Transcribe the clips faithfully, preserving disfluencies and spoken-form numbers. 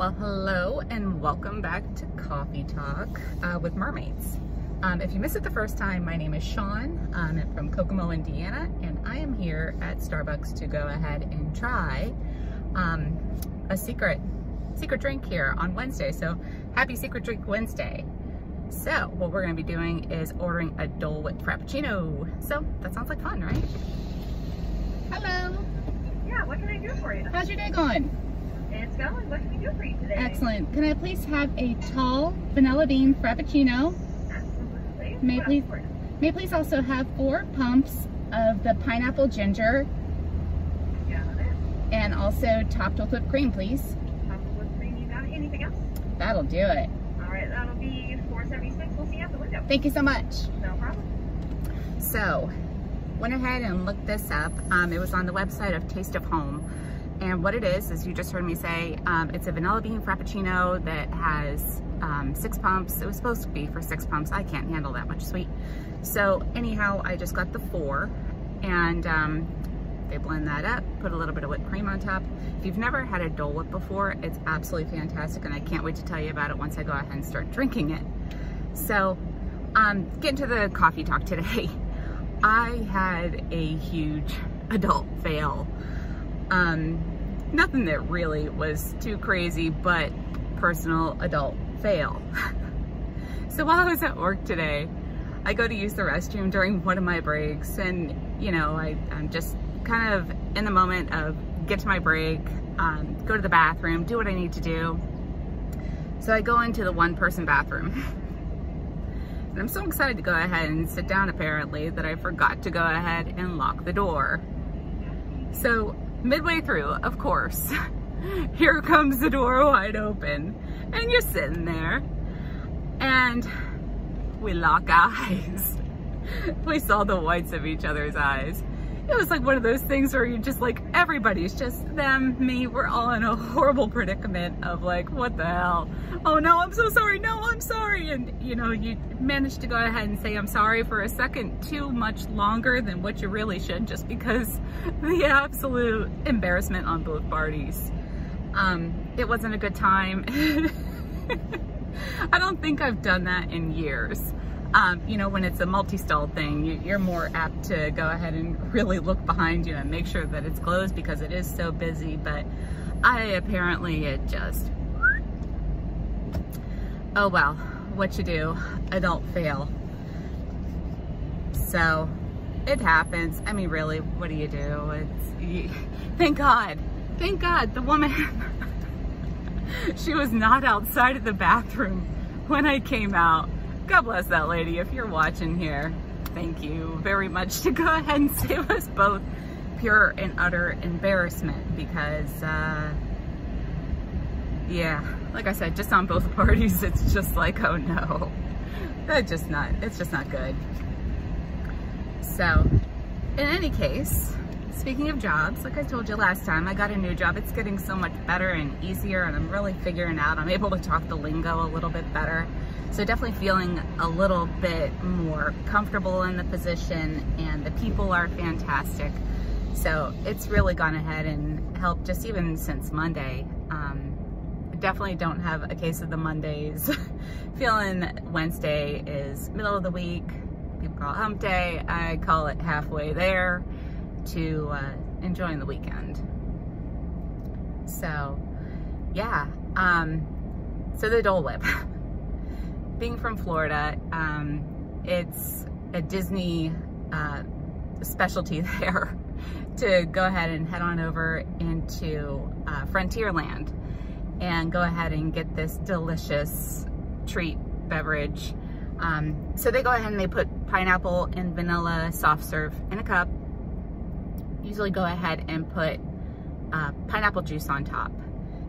Well, hello and welcome back to Coffee Talk uh, with Mermaids. Um, if you missed it the first time, my name is Sean. Um, I'm from Kokomo, Indiana, and I am here at Starbucks to go ahead and try um, a secret secret drink here on Wednesday. So happy Secret Drink Wednesday. So what we're going to be doing is ordering a Dole Whip Frappuccino. So that sounds like fun, right? Hello. Yeah, what can I do for you? How's your day going? It's going. What can we do for you today? Excellent. Can I please have a tall vanilla bean Frappuccino? Absolutely. May please, may please also have four pumps of the pineapple ginger. Got it. And also topped with whipped cream, please. Topped with whipped cream. You got it? Anything else? That'll do it. All right. That'll be four seventy-six. We'll see you at the window. Thank you so much. No problem. So, went ahead and looked this up. Um, it was on the website of Taste of Home. And what it is, is you just heard me say, um, it's a vanilla bean Frappuccino that has um, six pumps. It was supposed to be for six pumps. I can't handle that much sweet. So anyhow, I just got the four and um, they blend that up, put a little bit of whipped cream on top. If you've never had a Dole Whip before, it's absolutely fantastic. And I can't wait to tell you about it once I go ahead and start drinking it. So um, getting to the coffee talk today. I had a huge adult fail. Um, nothing that really was too crazy, but personal adult fail. So while I was at work today, I go to use the restroom during one of my breaks, and you know, I, I'm just kind of in the moment of get to my break, um, go to the bathroom, do what I need to do. So I go into the one person bathroom. And I'm so excited to go ahead and sit down apparently that I forgot to go ahead and lock the door. So midway through, of course, here comes the door wide open and you're sitting there and we lock eyes. We saw the whites of each other's eyes. It was like one of those things where you're just like, everybody's just them, me, we're all in a horrible predicament of like, what the hell? Oh no, I'm so sorry, no, I'm sorry. And you know, you manage to go ahead and say I'm sorry for a second too much longer than what you really should, just because the absolute embarrassment on both parties. Um, it wasn't a good time. I don't think I've done that in years. Um, you know, when it's a multi-stall thing, you, you're more apt to go ahead and really look behind you and make sure that it's closed because it is so busy. But I apparently it just, oh well, what you do, adult fail. So it happens. I mean, really, what do you do? It's, you, thank God, thank God the woman, she was not outside of the bathroom when I came out. God bless that lady. If you're watching here, thank you very much to go ahead and save us both pure and utter embarrassment because, uh, yeah, like I said, just on both parties, it's just like, oh no, that's just not, it's just not good. So in any case, speaking of jobs, like I told you last time, I got a new job. It's getting so much better and easier and I'm really figuring out, I'm able to talk the lingo a little bit better. So definitely feeling a little bit more comfortable in the position, and the people are fantastic. So it's really gone ahead and helped just even since Monday. Um, definitely don't have a case of the Mondays. Feeling Wednesday is middle of the week. People call it hump day. I call it halfway there to uh, enjoying the weekend. So yeah, um, so the Dole Whip. Being from Florida, um, it's a Disney uh, specialty there to go ahead and head on over into uh, Frontierland and go ahead and get this delicious treat beverage. Um, so they go ahead and they put pineapple and vanilla soft serve in a cup. Usually go ahead and put uh, pineapple juice on top.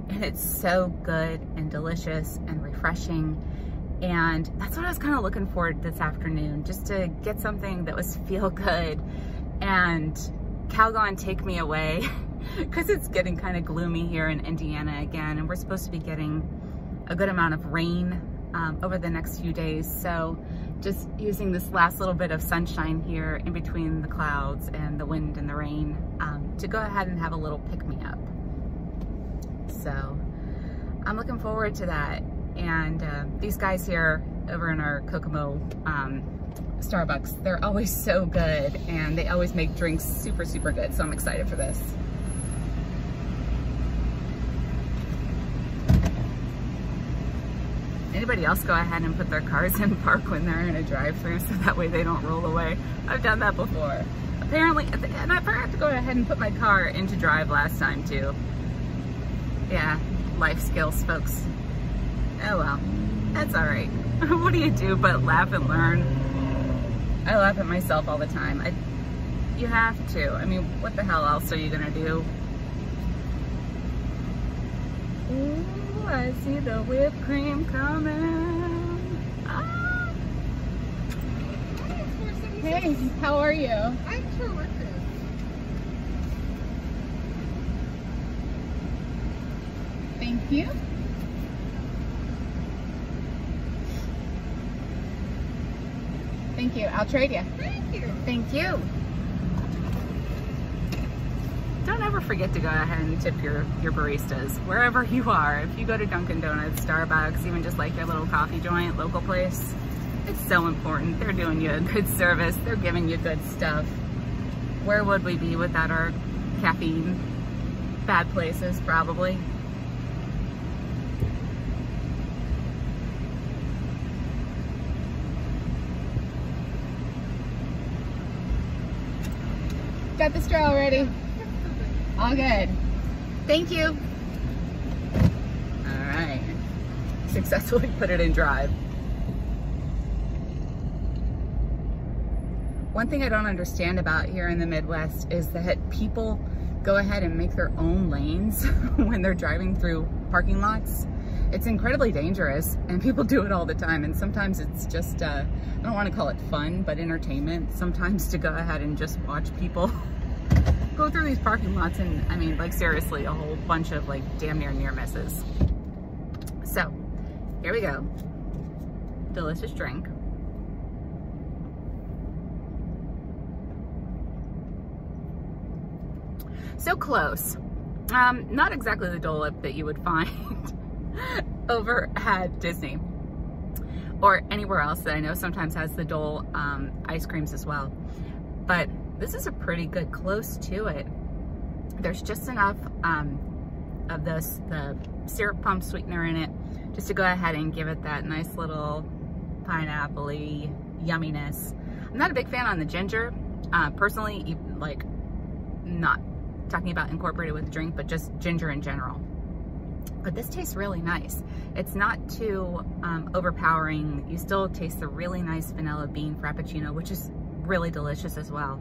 And it's so good and delicious and refreshing. And that's what I was kind of looking for this afternoon, just to get something that was feel good. And Calgon, take me away, because it's getting kind of gloomy here in Indiana again, and we're supposed to be getting a good amount of rain um, over the next few days. So just using this last little bit of sunshine here in between the clouds and the wind and the rain um, to go ahead and have a little pick-me-up. So I'm looking forward to that. And uh, these guys here over in our Kokomo um, Starbucks, they're always so good, and they always make drinks super, super good. So I'm excited for this. Anybody else go ahead and put their cars in park when they're in a drive-thru so that way they don't roll away? I've done that before. Apparently, and I forgot to go ahead and put my car into drive last time too. Yeah, life skills, folks. Oh well, that's all right. What do you do but laugh and learn? I laugh at myself all the time. I, you have to. I mean, what the hell else are you gonna do? Ooh, I see the whipped cream coming. Ah. Hey, how are you? I'm terrific. Thank you. Thank you. I'll trade you. Thank you. Thank you. Don't ever forget to go ahead and tip your, your baristas, wherever you are. If you go to Dunkin Donuts, Starbucks, even just like your little coffee joint, local place, it's so important. They're doing you a good service. They're giving you good stuff. Where would we be without our caffeine? Bad places, probably. Got the straw already. All good. Thank you. All right. Successfully put it in drive. One thing I don't understand about here in the Midwest is that people go ahead and make their own lanes when they're driving through parking lots. It's incredibly dangerous, and people do it all the time. And sometimes it's just, uh, I don't want to call it fun, but entertainment sometimes to go ahead and just watch people go through these parking lots. And I mean, like seriously, a whole bunch of like damn near near misses. So here we go. Delicious drink. So close. Um, not exactly the Dole Whip that you would find over at Disney or anywhere else that I know sometimes has the Dole um, ice creams as well. But this is a pretty good close to it. There's just enough um, of this, the syrup pump sweetener in it just to go ahead and give it that nice little pineapple-y yumminess. I'm not a big fan on the ginger. Uh, personally, even, like not talking about incorporated with the drink, but just ginger in general. But this tastes really nice. It's not too um, overpowering. You still taste the really nice vanilla bean Frappuccino, which is really delicious as well.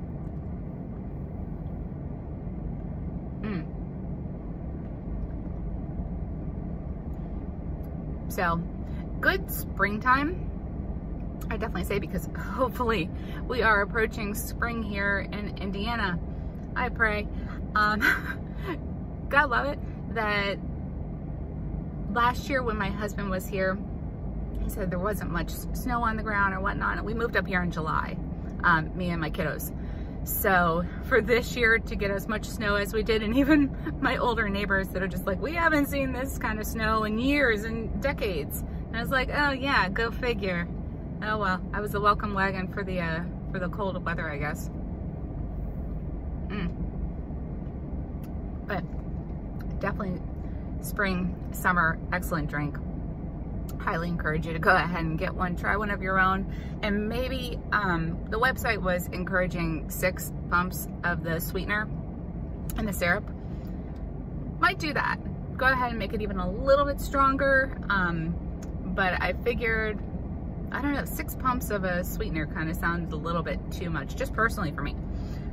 Mm. So, good springtime, I definitely say, because hopefully we are approaching spring here in Indiana. I pray. Um, God love it that last year when my husband was here, he said there wasn't much snow on the ground or whatnot. And we moved up here in July, um, me and my kiddos. So for this year to get as much snow as we did, and even my older neighbors that are just like, we haven't seen this kind of snow in years and decades. And I was like, oh yeah, go figure. Oh well, I was a welcome wagon for the, uh, for the cold weather, I guess. Mm. But definitely spring, summer, excellent drink. Highly encourage you to go ahead and get one, try one of your own. And maybe um, the website was encouraging six pumps of the sweetener and the syrup. Might do that. Go ahead and make it even a little bit stronger. Um, but I figured, I don't know, six pumps of a sweetener kind of sounds a little bit too much, just personally for me.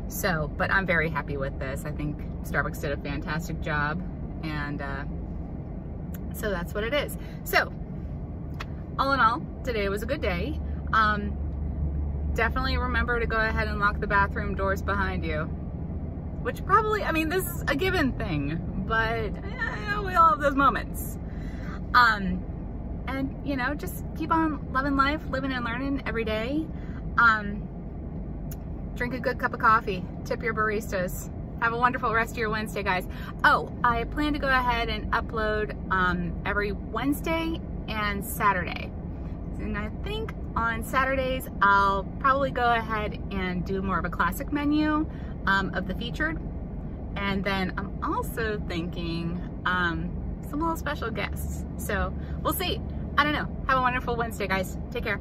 So, but I'm very happy with this. I think Starbucks did a fantastic job. And uh, so that's what it is. So all in all, today was a good day. Um, definitely remember to go ahead and lock the bathroom doors behind you, which probably, I mean, this is a given thing, but eh, we all have those moments. Um, and you know, just keep on loving life, living and learning every day. Um, drink a good cup of coffee, tip your baristas. Have a wonderful rest of your Wednesday, guys. Oh, I plan to go ahead and upload um, every Wednesday and Saturday. And I think on Saturdays, I'll probably go ahead and do more of a classic menu um, of the featured. And then I'm also thinking um, some little special guests. So we'll see. I don't know. Have a wonderful Wednesday, guys. Take care.